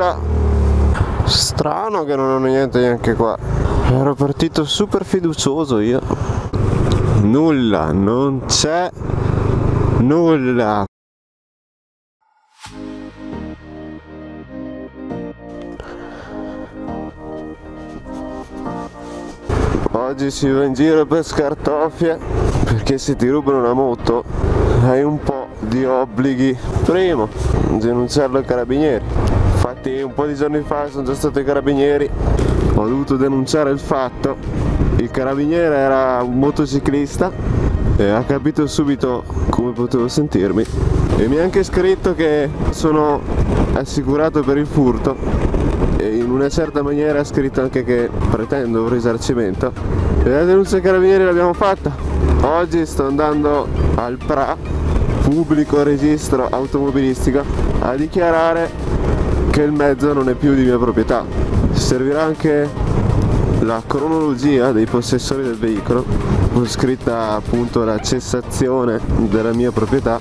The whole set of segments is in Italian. nulla. Strano che non hanno niente neanche qua. Ero partito super fiducioso io. Nulla, non c'è nulla. Oggi si va in giro per scartoffie, perché se ti rubano una moto hai un po' di obblighi. Primo, denunciarlo ai carabinieri. Infatti un po' di giorni fa sono già stato ai carabinieri, ho dovuto denunciare il fatto. Il carabiniere era un motociclista e ha capito subito come potevo sentirmi e mi ha anche scritto che sono assicurato per il furto. E in una certa maniera ha scritto anche che pretendo un risarcimento. E la denuncia ai carabinieri l'abbiamo fatta. Oggi sto andando al PRA, pubblico registro automobilistico, a dichiarare che il mezzo non è più di mia proprietà. Servirà anche la cronologia dei possessori del veicolo, con scritta appunto la cessazione della mia proprietà.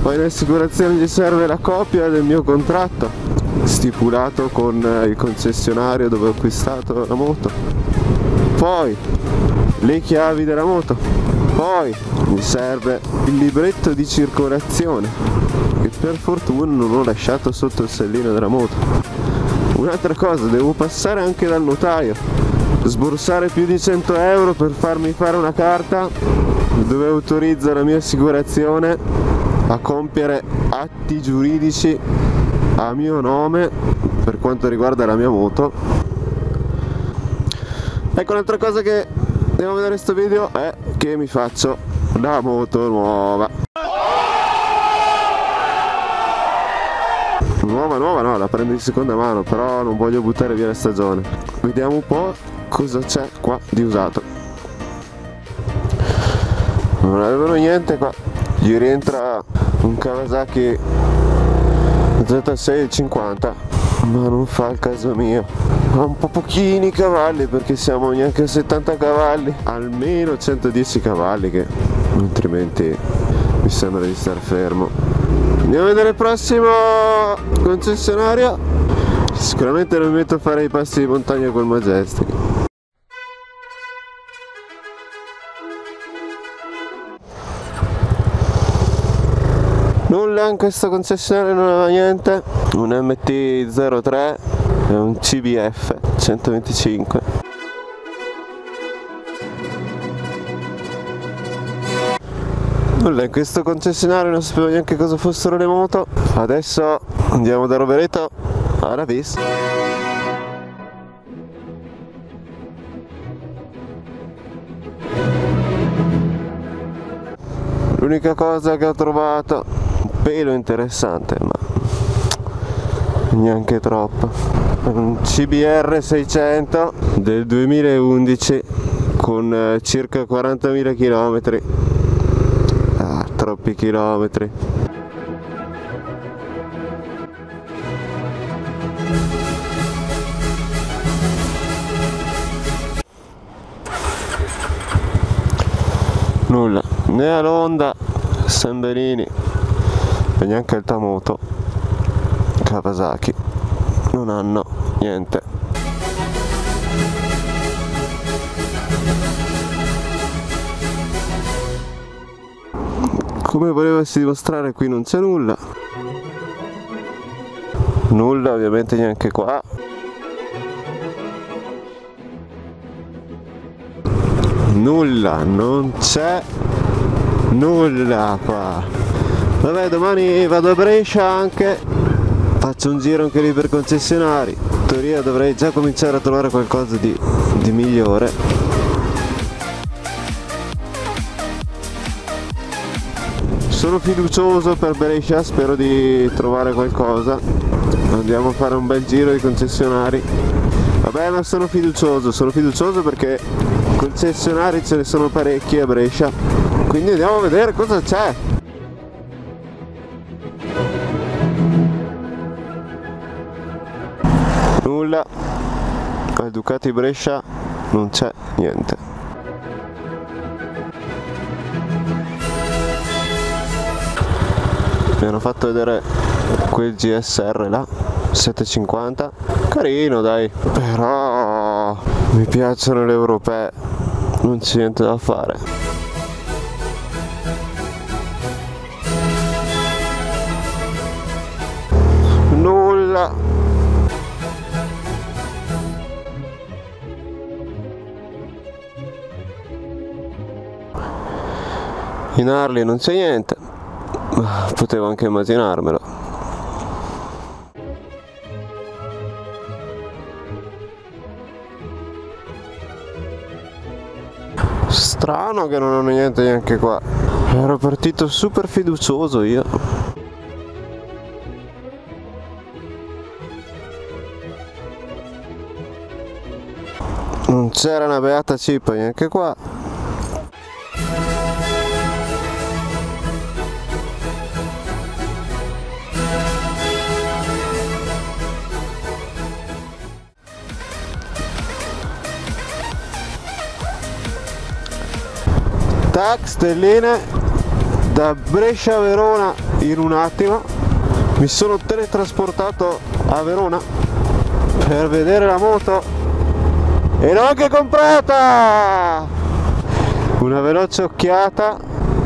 Poi in assicurazione gli serve la copia del mio contratto stipulato con il concessionario dove ho acquistato la moto, poi le chiavi della moto, poi mi serve il libretto di circolazione che per fortuna non ho lasciato sotto il sellino della moto. Un'altra cosa, devo passare anche dal notaio, sborsare più di 100 euro per farmi fare una carta dove autorizzo la mia assicurazione a compiere atti giuridici a mio nome per quanto riguarda la mia moto. Ecco, un'altra cosa che devo vedere in questo video è che mi faccio la moto nuova. Nuova no, la prendo in seconda mano, però non voglio buttare via la stagione. Vediamo un po' cosa c'è qua di usato. Non avevano niente qua. Gli rientra un Kawasaki Z650, ma non fa il caso mio. Ha un po' pochini cavalli, perché siamo neanche a 70 cavalli, almeno 110 cavalli, che altrimenti mi sembra di star fermo. Andiamo a vedere il prossimo concessionario. Sicuramente non mi metto a fare i passi di montagna col Majestic. Nulla, in questa concessionaria non aveva niente. Un MT03 e un CBF 125. Nulla, in questo concessionario non sapevo neanche cosa fossero le moto. Adesso andiamo da Rovereto alla Vis. L'unica cosa che ho trovato pelo interessante, ma neanche troppo, un CBR 600 del 2011 con circa 40.000 km. Troppi chilometri. Nulla, né a Honda San Benini e neanche il Tamoto Kawasaki non hanno niente. Come volevasi dimostrare, qui non c'è nulla. Nulla ovviamente neanche qua. Nulla, non c'è nulla qua. Vabbè, domani vado a Brescia anche, faccio un giro anche lì per concessionari. In teoria dovrei già cominciare a trovare qualcosa di migliore. Sono fiducioso per Brescia, spero di trovare qualcosa. Andiamo a fare un bel giro di concessionari. Vabbè, ma sono fiducioso perché concessionari ce ne sono parecchi a Brescia. Quindi andiamo a vedere cosa c'è. Nulla, al Ducati Brescia non c'è niente. Mi hanno fatto vedere quel GSR là, 750, carino dai, però mi piacciono le europee, non c'è niente da fare. Nulla. In Harley non c'è niente, potevo anche immaginarmelo. Strano che non hanno niente neanche qua, ero partito super fiducioso io. Non c'era una beata cippa neanche qua. Stelline da Brescia a Verona in un attimo, mi sono teletrasportato a Verona per vedere la moto e l'ho anche comprata! Una veloce occhiata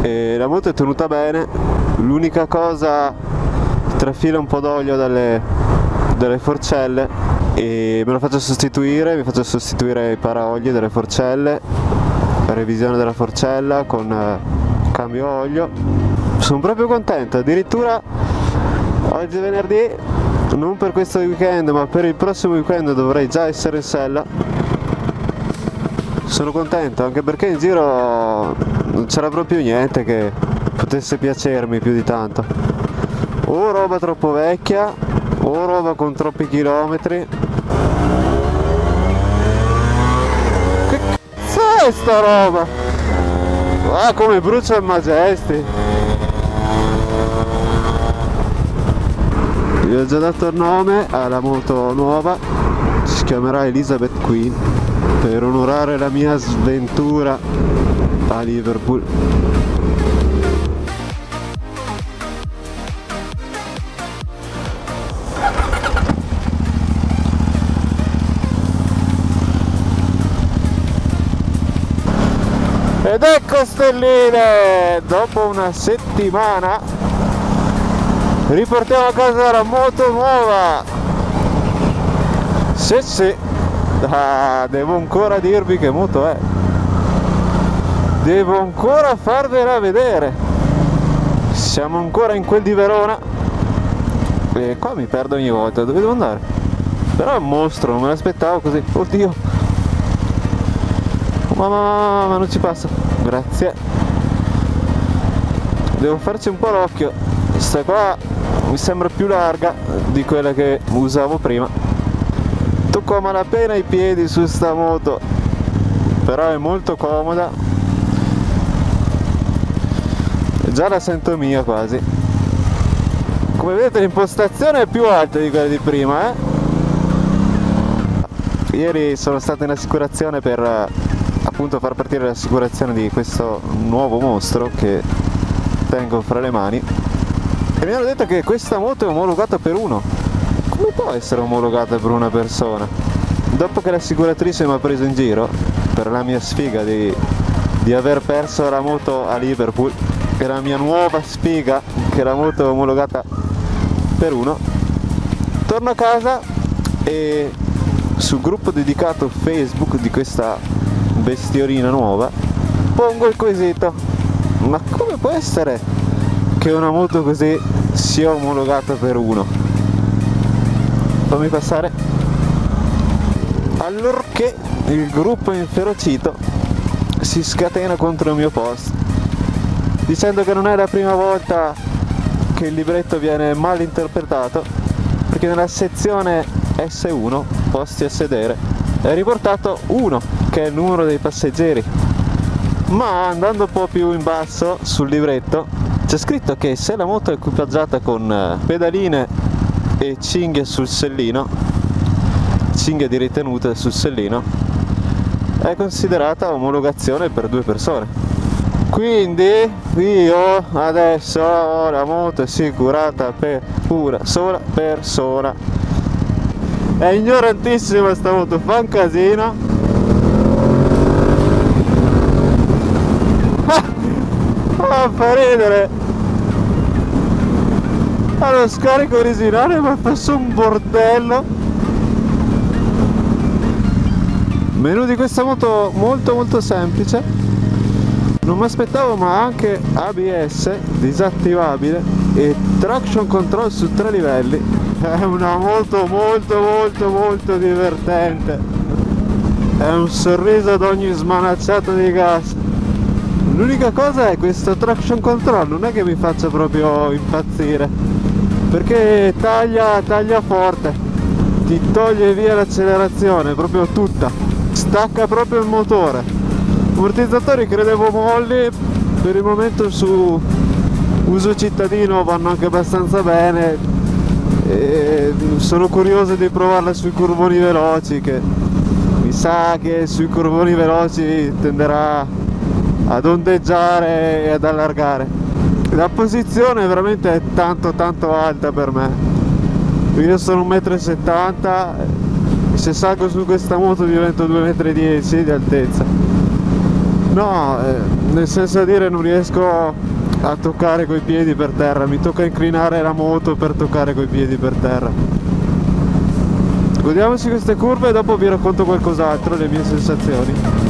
e la moto è tenuta bene, l'unica cosa trafila un po' d'olio dalle forcelle e me lo faccio sostituire, mi faccio sostituire i paraolio delle forcelle, revisione della forcella con cambio olio. Sono proprio contento, addirittura oggi è venerdì, non per questo weekend ma per il prossimo weekend dovrei già essere in sella. Sono contento anche perché in giro non c'era proprio niente che potesse piacermi più di tanto, o roba troppo vecchia o roba con troppi chilometri. Questa roba, ah, come brucia il Majesty. Vi ho già dato il nome alla moto nuova, si chiamerà Elizabeth Queen per onorare la mia sventura a Liverpool. Ed ecco Stelline, dopo una settimana riportiamo a casa la moto nuova. Sì sì, ah, devo ancora dirvi che moto è, devo ancora farvela vedere. Siamo ancora in quel di Verona e qua mi perdo ogni volta, dove devo andare? Però è un mostro, non me l'aspettavo così, oddio. Ma non ci passa, grazie. Devo farci un po' l'occhio, questa qua mi sembra più larga di quella che usavo prima. Tocco a malapena i piedi su sta moto, però è molto comoda, già la sento mia quasi. Come vedete l'impostazione è più alta di quella di prima, eh? Ieri sono stato in assicurazione per appunto far partire l'assicurazione di questo nuovo mostro che tengo fra le mani e mi hanno detto che questa moto è omologata per uno. Come può essere omologata per una persona? Dopo che l'assicuratrice mi ha preso in giro per la mia sfiga di aver perso la moto a Liverpool e la mia nuova sfiga che la moto è omologata per uno, torno a casa e sul gruppo dedicato Facebook di questa bestiorina nuova pongo il quesito: ma come può essere che una moto così sia omologata per uno? Fammi passare. Allorché il gruppo inferocito si scatena contro il mio post dicendo che non è la prima volta che il libretto viene mal interpretato, perché nella sezione S1 posti a sedere è riportato 1 che è il numero dei passeggeri, ma andando un po' più in basso sul libretto c'è scritto che se la moto è equipaggiata con pedaline e cinghie sul sellino, cinghie di ritenute sul sellino, è considerata omologazione per 2 persone. Quindi io adesso la moto è assicurata per una sola persona. è ignorantissima sta moto, fa un casino. Fa ridere. Ha lo scarico originale ma fa su un bordello. Menu di questa moto molto semplice. Non mi aspettavo, ma anche ABS disattivabile e traction control su 3 livelli. È una moto molto divertente. È un sorriso ad ogni smanacciato di gas. L'unica cosa è questo traction control, non è che mi faccia proprio impazzire, perché taglia forte, ti toglie via l'accelerazione, proprio tutta, stacca proprio il motore. Ammortizzatori credevo molli, per il momento su uso cittadino vanno anche abbastanza bene e sono curioso di provarla sui curvoni veloci, che mi sa che sui curvoni veloci tenderà ad ondeggiare e ad allargare. La posizione veramente è tanto alta per me. Io sono 1,70 m, se salgo su questa moto divento 2,10 m di altezza. No, nel senso a dire, non riesco a toccare coi piedi per terra, mi tocca inclinare la moto per toccare coi piedi per terra. Godiamoci queste curve e dopo vi racconto qualcos'altro, le mie sensazioni.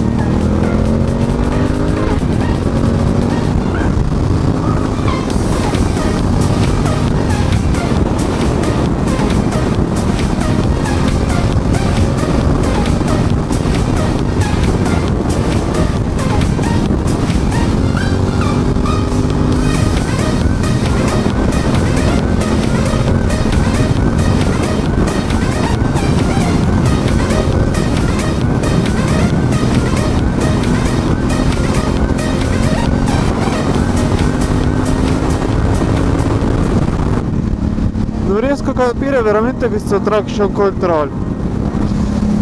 Capire veramente questo traction control.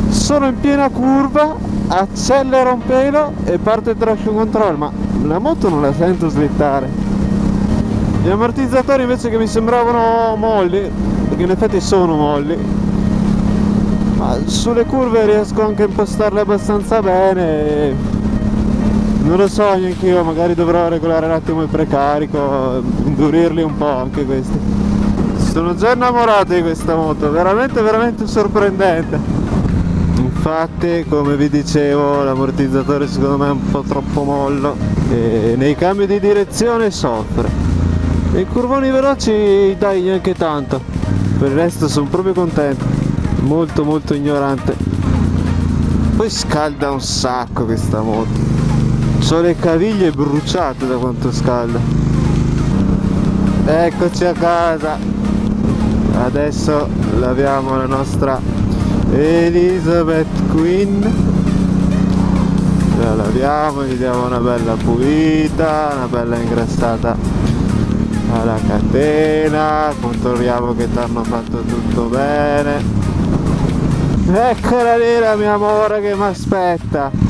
Sono in piena curva, accelero un pelo e parte il traction control, ma la moto non la sento slittare. Gli ammortizzatori invece, che mi sembravano molli, perché in effetti sono molli, ma sulle curve riesco anche a impostarle abbastanza bene. Non lo so neanche io, magari dovrò regolare un attimo il precarico, indurirli un po' anche questi. Sono già innamorato di questa moto, veramente sorprendente. Infatti, come vi dicevo, l'ammortizzatore secondo me è un po' troppo mollo e nei cambi di direzione soffre. I curvoni veloci dai neanche tanto, per il resto sono proprio contento. Molto ignorante. Poi scalda un sacco questa moto, ho le caviglie bruciate da quanto scalda. Eccoci a casa. Adesso laviamo la nostra Elizabeth Queen, la laviamo, gli diamo una bella pulita, una bella ingrassata alla catena, controlliamo che ti hanno fatto tutto bene. Eccola lì la mia amore che mi aspetta.